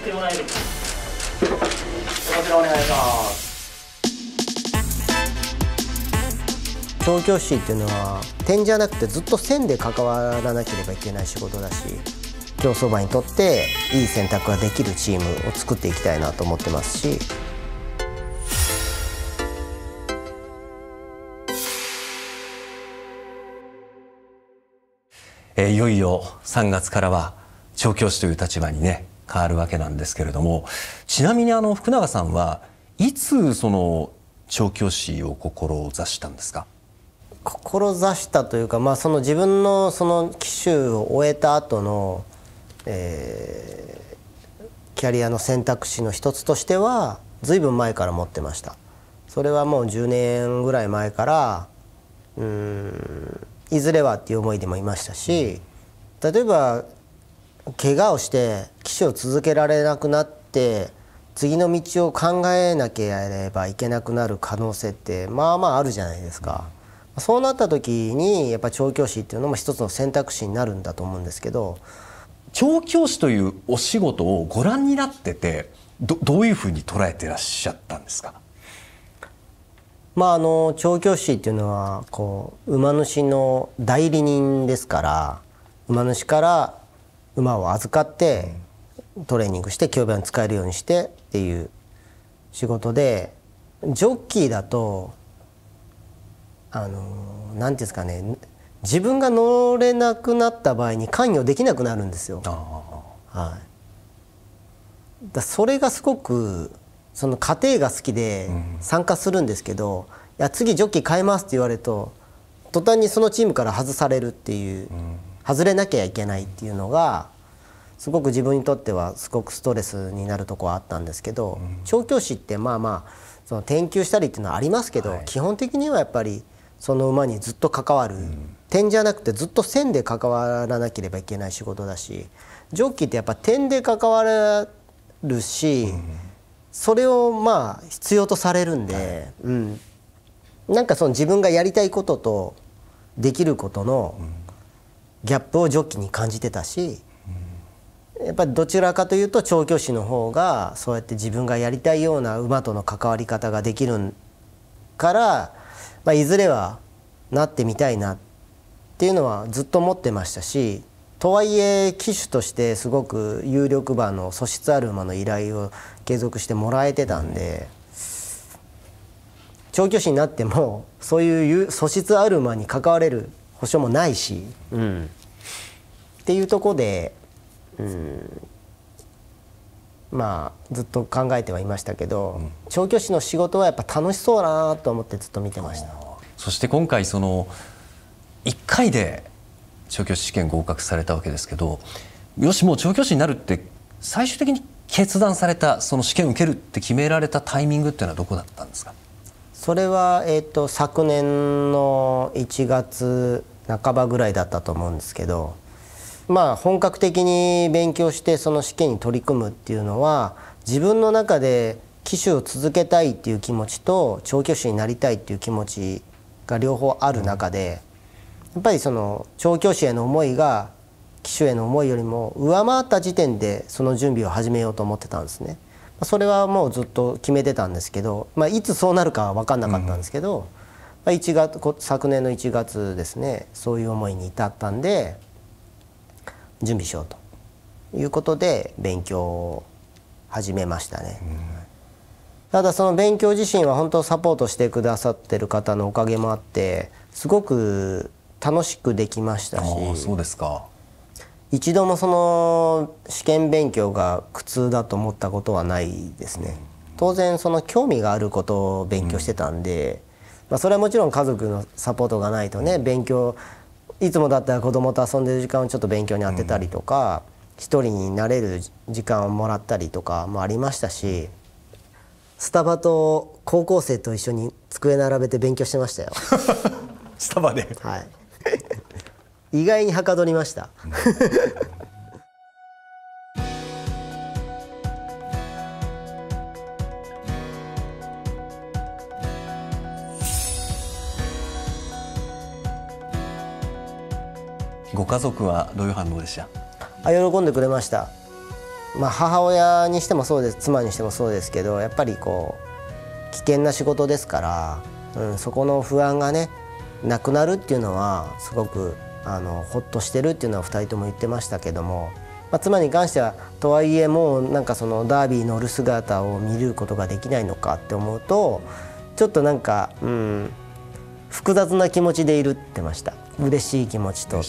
ってもらえる。こちらお願いします。調教師っていうのは点じゃなくてずっと線で関わらなければいけない仕事だし、競走馬にとっていい選択ができるチームを作っていきたいなと思ってますし、いよいよ3月からは調教師という立場にね変わるわけなんですけれども、ちなみに福永さんはいつその調教師を志したんですか？志したというか、その自分のその騎手を終えた後の、キャリアの選択肢の一つとしては随分前から持ってました。それはもう10年ぐらい前から、いずれはっていう思いでもいましたし、例えば怪我をして騎手を続けられなくなって次の道を考えなければいけなくなる可能性ってあるじゃないですか。そうなった時にやっぱ調教師っていうのも一つの選択肢になるんだと思うんですけど、調教師というお仕事をご覧になってて どういうふうに捉えてらっしゃったんですか？調教師っていうのはこう馬主の代理人ですから、馬主から馬を預かってトレーニングして競馬に使えるようにしてっていう仕事で、ジョッキーだと何ていうんですかね、自分が乗れなくなった場合に関与できなくなるんですよ。だそれがすごくその過程が好きで参加するんですけど、いや次ジョッキー変えますって言われると途端にそのチームから外されるっていう、外れなきゃいけないっていうのがすごく自分にとってはすごくストレスになるとこはあったんですけど、調教師ってその転厩したりっていうのはありますけど、基本的にはやっぱりその馬にずっと関わる、点じゃなくてずっと線で関わらなければいけない仕事だし、ジョッキーってやっぱ点で関わるし、それを必要とされるんで、なんかその自分がやりたいこととできることのギャップをジョッキーに感じてたし。やっぱりどちらかというと調教師の方がそうやって自分がやりたいような馬との関わり方ができるから、いずれはなってみたいなっていうのはずっと思ってましたし、とはいえ騎手としてすごく有力馬の素質ある馬の依頼を継続してもらえてたんで、調教師になってもそういう素質ある馬に関われる保証もないし、っていうところで。ずっと考えてはいましたけど、調教師の仕事はやっぱ楽しそうだなと思ってずっと見てました。そして今回その1回で調教師試験合格されたわけですけど、よしもう調教師になるって最終的に決断された、その試験受けるって決められたタイミングっていうのはどこだったんですか？それは、昨年の1月半ばぐらいだったと思うんですけど。本格的に勉強してその試験に取り組むっていうのは、自分の中で騎手を続けたいっていう気持ちと調教師になりたいっていう気持ちが両方ある中で、やっぱりその調教師への思いが騎手への思いよりも上回った時点でその準備を始めようと思ってたんですね。それはもうずっと決めてたんですけど、いつそうなるかは分かんなかったんですけど、昨年の1月ですね、そういう思いに至ったんで。準備しようということで勉強を始めましたね。ただその勉強自身は本当サポートしてくださってる方のおかげもあってすごく楽しくできましたし、そうですか。一度もその試験勉強が苦痛だと思ったことはないですね。当然その興味があることを勉強してたんで、それはもちろん家族のサポートがないとね、勉強いつもだったら子供と遊んでる時間をちょっと勉強に当てたりとか、一人になれる時間をもらったりとかもありましたし、スタバと高校生と一緒に机並べて勉強してましたよスタバで、意外にはかどりましたご家族はどういう反応でした？喜んでくれました。まあ、母親にしてもそうです、妻にしてもそうですけど、やっぱりこう危険な仕事ですから、そこの不安がねなくなるっていうのはすごくほっとしてるっていうのは2人とも言ってましたけども、まあ、妻に関してはとはいえもうなんかそのダービー乗る姿を見ることができないのかって思うとちょっとなんか、複雑な気持ちでいるって言ってました。嬉しい気持ちと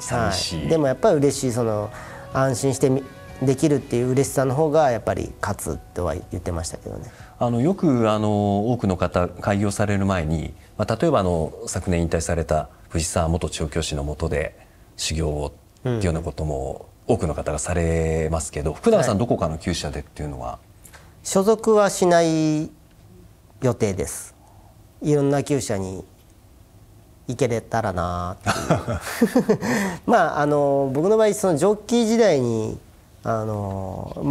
寂しい、でもやっぱり嬉しい、その安心してできるっていう嬉しさの方がやっぱり勝つとは言ってましたけどね。よく多くの方開業される前に、まあ、例えば昨年引退された藤沢元調教師の下で修行をっていうようなことも多くの方がされますけど、福永さん、はい、どこかの厩舎でっていうのは所属はしない予定です。いろんな厩舎に行けれたらなっていうまあ僕の場合そのジョッキー時代にまあ、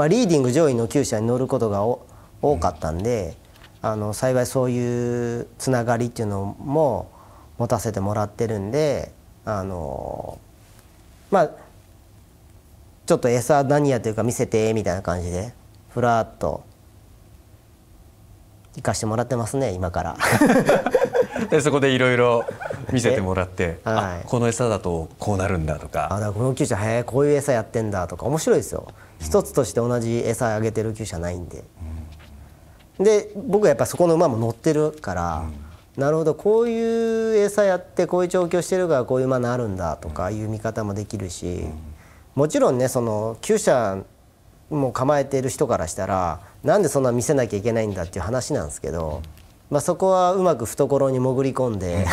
リーディング上位の厩舎に乗ることが多かったんで、幸いそういうつながりっていうのも持たせてもらってるんで、まあちょっと餌何やというか見せてみたいな感じでふらっと行かしてもらってますね、今からでそこでいろいろ見せてもらって、はい、この餌だとこうなるんだとか、この厩舎へこういう餌やってんだとか面白いですよ。一つとして同じ餌あげてる厩舎ないんで、で僕はやっぱそこの馬も乗ってるから、なるほどこういう餌やってこういう調教してるからこういう馬になるんだとかいう見方もできるし、もちろんねその厩舎も構えてる人からしたらなんでそんな見せなきゃいけないんだっていう話なんですけど。まあそこはうまく懐に潜り込んで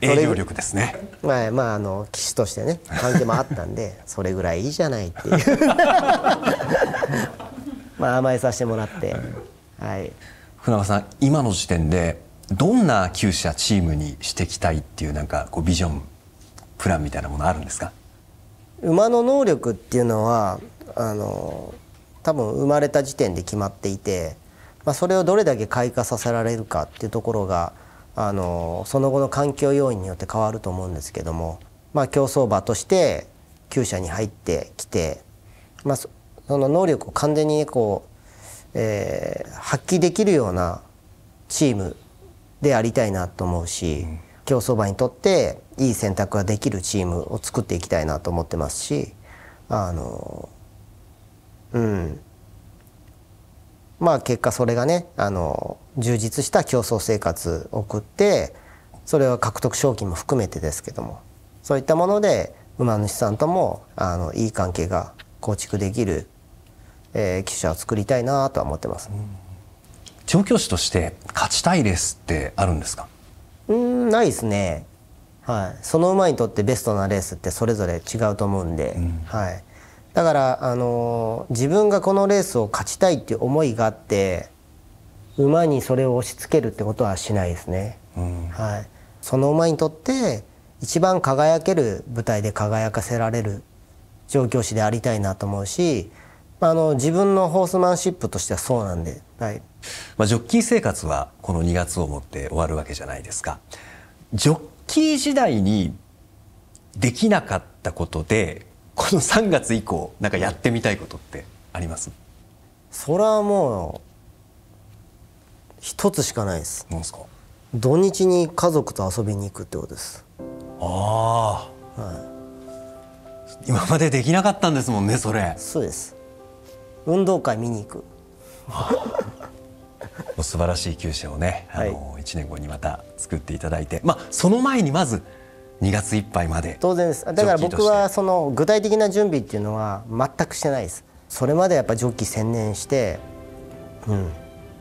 営業力ですね。まあ騎手としてね関係もあったんでそれぐらいいいじゃないっていうまあ甘えさせてもらって、はい、福永さん今の時点でどんな厩舎チームにしていきたいっていうなんかこうビジョンプランみたいなものあるんですか？馬の能力っていうのは多分生まれた時点で決まっていて。まあそれをどれだけ開花させられるかっていうところがその後の環境要因によって変わると思うんですけども、まあ、競走馬として厩舎に入ってきて、まあ、その能力を完全にこう、発揮できるようなチームでありたいなと思うし、競走馬にとっていい選択ができるチームを作っていきたいなと思ってますし、まあ結果それがね充実した競争生活を送って、それは獲得賞金も含めてですけども、そういったもので馬主さんともいい関係が構築できる騎手を作りたいなとは思ってます。調教師として勝ちたいレースってあるんですか？ないですね。はい、その馬にとってベストなレースってそれぞれ違うと思うんで、はい。だから自分がこのレースを勝ちたいっていう思いがあって馬にそれを押し付けるってことはしないですね。はい、その馬にとって一番輝ける舞台で輝かせられる調教師でありたいなと思うし、自分のホースマンシップとしてはそうなんで、はい、まあジョッキー生活はこの2月をもって終わるわけじゃないですか。ジョッキー時代にできなかったことでこの3月以降なんかやってみたいことってあります？それはもう一つしかないです。なんですか？土日に家族と遊びに行くってことです。ああ、はい、今までできなかったんですもんねそれ。そうです。運動会見に行く素晴らしい厩舎をね、はい、1年後にまた作っていただいて、まあその前にまず2月いっぱいまで。当然です。だから僕はその具体的な準備っていうのは全くしてないです。それまでやっぱジョッキー専念して、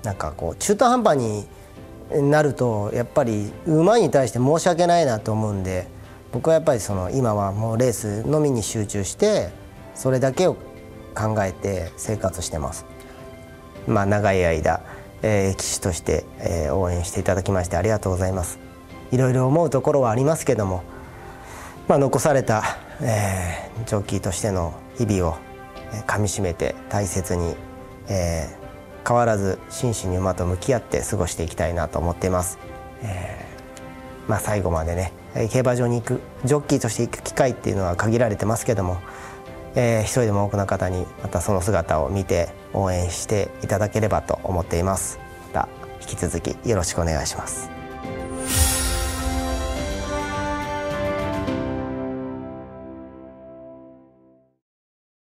なんかこう中途半端になるとやっぱり馬に対して申し訳ないなと思うんで、僕はやっぱりその今はもうレースのみに集中してそれだけを考えて生活してます。まあ長い間、騎手として、応援していただきましてありがとうございます。いろいろ思うところはありますけども、まあ、残された、ジョッキーとしての日々をかみしめて大切に、変わらず真摯に馬と向き合って過ごしていきたいなと思っています。まあ、最後までね競馬場に行くジョッキーとして行く機会っていうのは限られてますけども、一人でも多くの方にまたその姿を見て応援していただければと思っています。また引き続きよろしくお願いします。